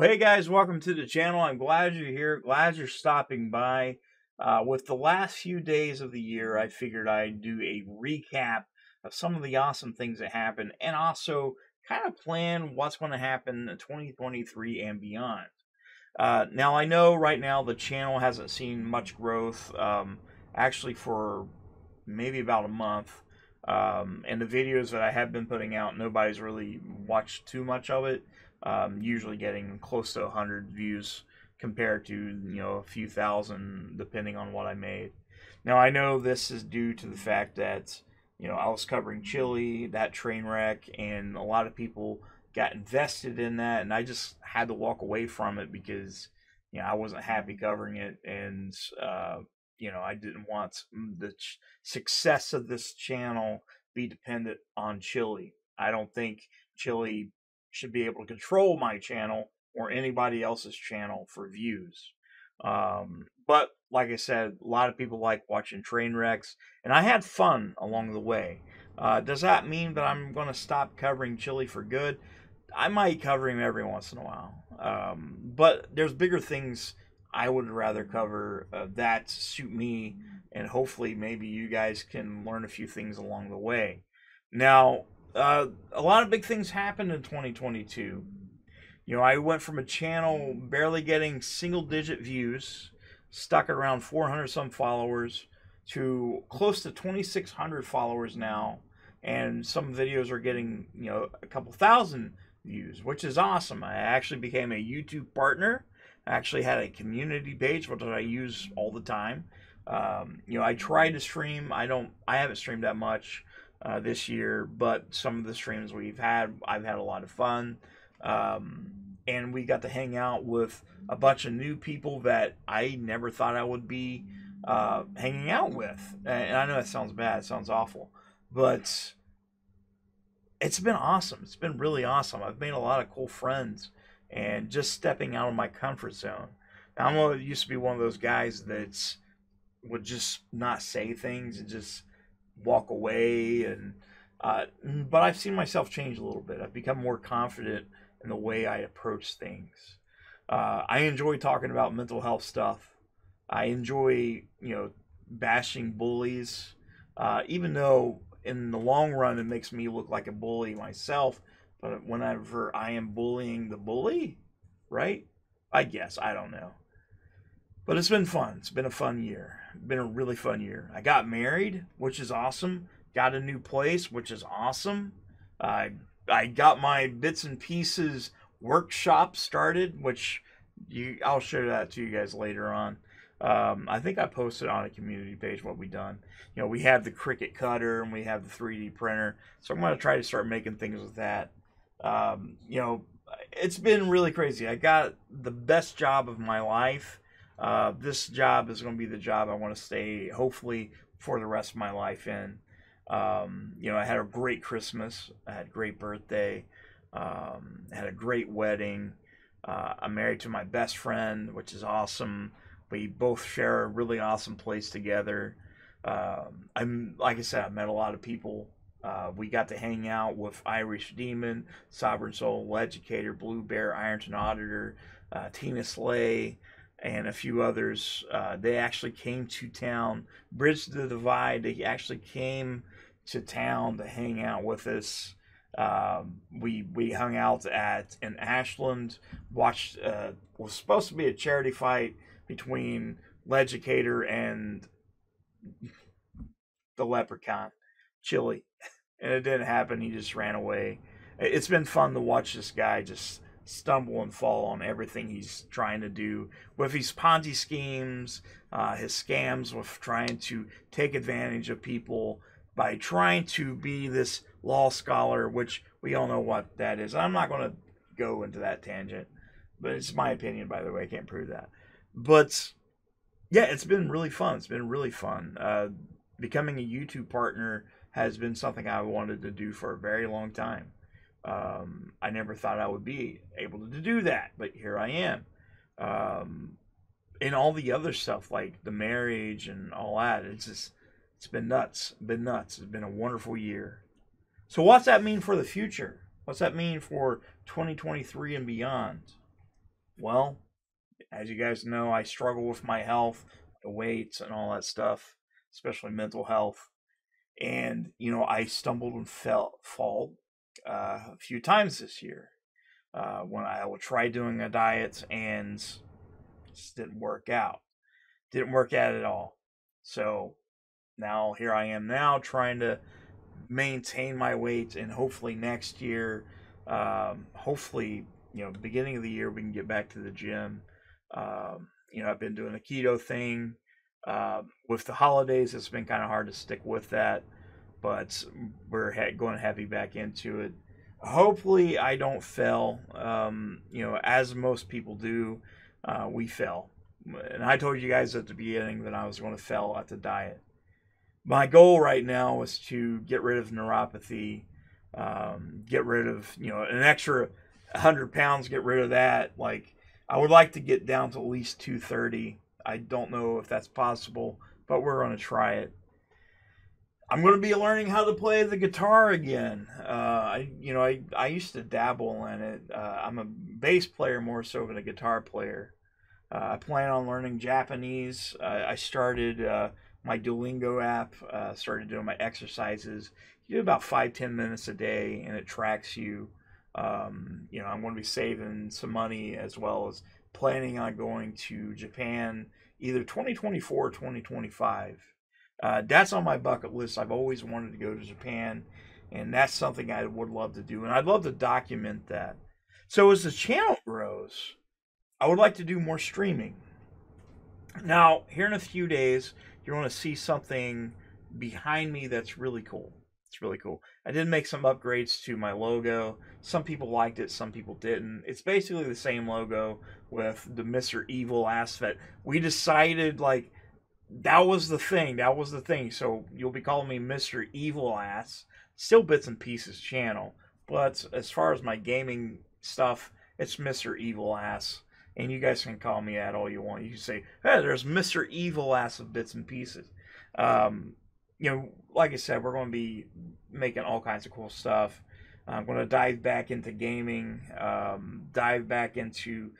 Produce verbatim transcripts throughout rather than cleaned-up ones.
Well, hey guys, welcome to the channel. I'm glad you're here. Glad you're stopping by. Uh, with the last few days of the year, I figured I'd do a recap of some of the awesome things that happened and also kind of plan what's going to happen in twenty twenty-three and beyond. Uh, now, I know right now the channel hasn't seen much growth, um, actually for maybe about a month. Um, and the videos that I have been putting out, nobody's really watched too much of it. Um, usually getting close to one hundred views compared to, you know, a few thousand depending on what I made. Now, I know this is due to the fact that, you know, I was covering Chile, that train wreck, and a lot of people got invested in that, and I just had to walk away from it because, you know, I wasn't happy covering it, and, uh, you know, I didn't want the ch success of this channel be dependent on Chile. I don't think Chile should be able to control my channel or anybody else's channel for views. Um, but like I said, a lot of people like watching train wrecks, and I had fun along the way. Uh, does that mean that I'm going to stop covering Chile for good? I might cover him every once in a while. Um, but there's bigger things I would rather cover uh, that suit me, and hopefully maybe you guys can learn a few things along the way. Now, Uh, a lot of big things happened in twenty twenty-two. You know, I went from a channel barely getting single-digit views, stuck around four hundred some followers, to close to twenty-six hundred followers now, and some videos are getting, you know, a couple thousand views, which is awesome. I actually became a YouTube partner. I actually had a community page, which I use all the time. Um, you know, I try to stream. I don't. I haven't streamed that much Uh, this year, but some of the streams we've had, I've had a lot of fun, um, and we got to hang out with a bunch of new people that I never thought I would be uh, hanging out with, and I know that sounds bad, it sounds awful, but it's been awesome. It's been really awesome. I've made a lot of cool friends, and just stepping out of my comfort zone. Now, I used to be one of those guys that would just not say things and just walk away, and uh, but I've seen myself change a little bit. I've become more confident in the way I approach things. Uh, I enjoy talking about mental health stuff. I enjoy, you know, bashing bullies, uh, even though in the long run it makes me look like a bully myself. But whenever I am bullying the bully, right? I guess, I don't know. But it's been fun. It's been a fun year. It's been a really fun year. I got married, which is awesome. Got a new place, which is awesome. I uh, I got my bits and pieces workshop started, which you I'll show that to you guys later on. Um, I think I posted on a community page what we done. You know, we have the Cricut cutter and we have the three D printer. So I'm going to try to start making things with that. Um, you know, it's been really crazy. I got the best job of my life. Uh, this job is going to be the job I want to stay, hopefully, for the rest of my life in. Um, you know, I had a great Christmas. I had a great birthday. Um, had a great wedding. Uh, I'm married to my best friend, which is awesome. We both share a really awesome place together. Um, I'm, like I said, I met a lot of people. Uh, we got to hang out with Irish Demon, Sovereign Soul, Legicator, Blue Bear, Ironton Auditor, uh, Tina Slay, and a few others. Uh, they actually came to town, bridged the divide. They actually came to town to hang out with us. Um, we we hung out at in Ashland, watched uh, was supposed to be a charity fight between Legicator and the Leprechaun, Chile, and it didn't happen. He just ran away. It's been fun to watch this guy just stumble and fall on everything he's trying to do with his Ponzi schemes, uh, his scams, with trying to take advantage of people by trying to be this law scholar, which we all know what that is. I'm not going to go into that tangent, but it's my opinion, by the way. I can't prove that. But yeah, it's been really fun. It's been really fun. Uh, becoming a YouTube partner has been something I wanted to do for a very long time. Um, I never thought I would be able to do that, but here I am. Um, and all the other stuff, like the marriage and all that, it's just, it's been nuts, been nuts. It's been a wonderful year. So what's that mean for the future? What's that mean for twenty twenty-three and beyond? Well, as you guys know, I struggle with my health, the weights, and all that stuff, especially mental health. And, you know, I stumbled and fell fall uh, a few times this year uh, when I would try doing a diet and it just didn't work out. Didn't work out at all. So now here I am now trying to maintain my weight, and hopefully next year, um, hopefully, you know, the beginning of the year, we can get back to the gym. Um, you know, I've been doing a keto thing. Uh, with the holidays, it's been kind of hard to stick with that, but we're ha going heavy back into it. Hopefully, I don't fail. Um, you know, as most people do, uh, we fail. And I told you guys at the beginning that I was going to fail at the diet. My goal right now is to get rid of neuropathy, um, get rid of, you know, an extra one hundred pounds, get rid of that. Like, I would like to get down to at least two thirty. I don't know if that's possible, but we're going to try it. I'm going to be learning how to play the guitar again. Uh, I, you know, I, I used to dabble in it. Uh, I'm a bass player more so than a guitar player. Uh, I plan on learning Japanese. Uh, I started uh, my Duolingo app, uh, started doing my exercises. You do about five, ten minutes a day, and it tracks you. Um, you know, I'm going to be saving some money, as well as planning on going to Japan either twenty twenty-four or twenty twenty-five. Uh, that's on my bucket list. I've always wanted to go to Japan, and that's something I would love to do, and I'd love to document that. So as the channel grows, I would like to do more streaming. Now, here in a few days, you're going to see something behind me that's really cool. It's really cool. I did make some upgrades to my logo. Some people liked it, some people didn't. It's basically the same logo with the Mister Evil Ass. We decided, like, that was the thing. That was the thing. So you'll be calling me Mister Evil Ass. Still Bits and Pieces channel. But as far as my gaming stuff, it's Mister Evil Ass. And you guys can call me that all you want. You can say, hey, there's Mister Evil Ass of Bits and Pieces. Um, you know, like I said, we're going to be making all kinds of cool stuff. I'm going to dive back into gaming, um, dive back into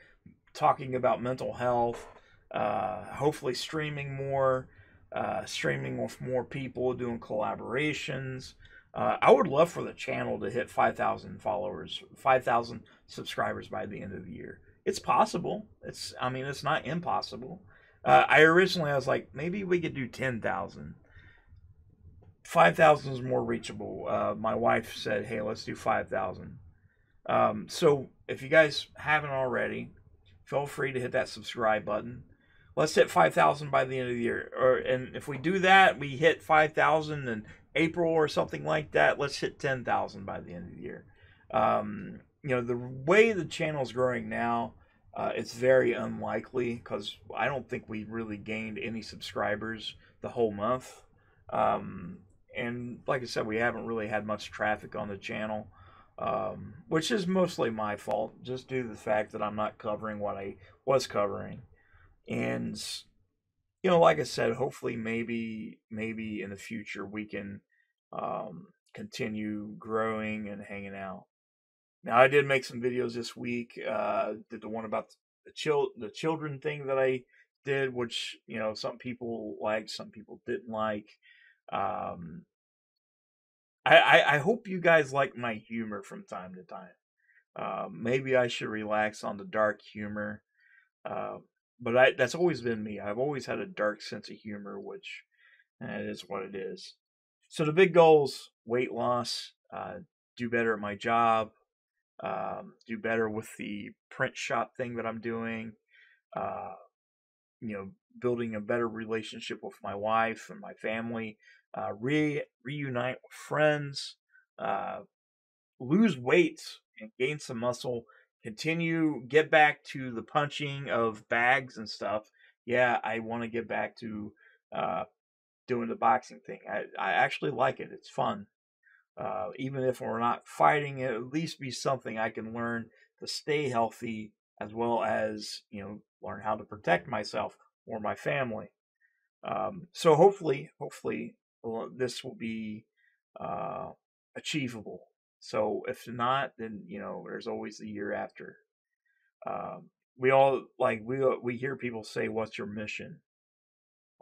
talking about mental health, uh, hopefully streaming more, uh, streaming with more people, doing collaborations. Uh, I would love for the channel to hit five thousand followers, five thousand subscribers by the end of the year. It's possible. It's, I mean, it's not impossible. Uh, I originally, I was like, maybe we could do ten thousand. five thousand is more reachable. Uh, my wife said, hey, let's do five thousand. Um, so if you guys haven't already, feel free to hit that subscribe button. Let's hit five thousand by the end of the year. Or, and if we do that, we hit five thousand in April or something like that. Let's hit ten thousand by the end of the year. Um, you know, the way the channel's growing now, uh, it's very unlikely, because I don't think we really gained any subscribers the whole month. Um, And like I said, we haven't really had much traffic on the channel, um, which is mostly my fault, just due to the fact that I'm not covering what I was covering. And, you know, like I said, hopefully maybe maybe in the future we can um, continue growing and hanging out. Now, I did make some videos this week. Uh, did the one about the, chil the children thing that I did, which, you know, some people liked, some people didn't like. Um, I, I, I hope you guys like my humor from time to time. Uh, maybe I should relax on the dark humor. Uh, but I, that's always been me. I've always had a dark sense of humor, which eh, it is what it is. So the big goals: weight loss, uh, do better at my job, um, do better with the print shop thing that I'm doing, uh, you know, building a better relationship with my wife and my family, Uh, re reunite with friends, uh, lose weight and gain some muscle, continue, get back to the punching of bags and stuff. Yeah, I want to get back to uh, doing the boxing thing. I, I actually like it. It's fun. Uh, even if we're not fighting, it'll at least be something I can learn to stay healthy, as well as, you know, learn how to protect myself or my family. Um, so hopefully, hopefully this will be uh, achievable. So if not, then, you know, there's always the year after. Um, we all like we we hear people say, "What's your mission?"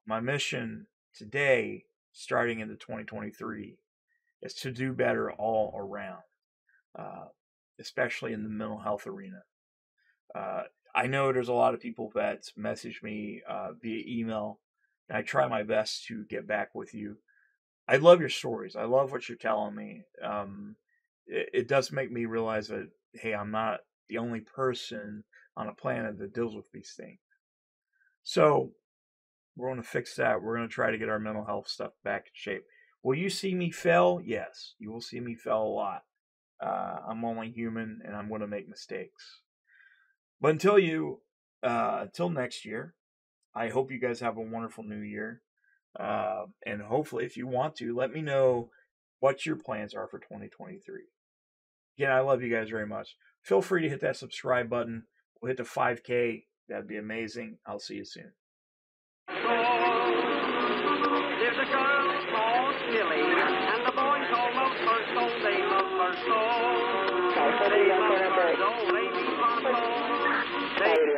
My mission today, starting into twenty twenty-three, is to do better all around, uh, especially in the mental health arena. Uh, I know there's a lot of people that message me uh, via email, and I try my best to get back with you. I love your stories. I love what you're telling me. Um, it, it does make me realize that, hey, I'm not the only person on a planet that deals with these things. So we're going to fix that. We're going to try to get our mental health stuff back in shape. Will you see me fail? Yes, you will see me fail a lot. Uh, I'm only human, and I'm going to make mistakes. But until you, uh, until next year, I hope you guys have a wonderful new year. Uh, and hopefully, if you want to, let me know what your plans are for twenty twenty-three. Again, I love you guys very much. Feel free to hit that subscribe button. We'll hit the five K. That'd be amazing. I'll see you soon. So, there's a girl called Millie, and the boy's almost her soul. They love her soul. They love her soul. They love her soul. They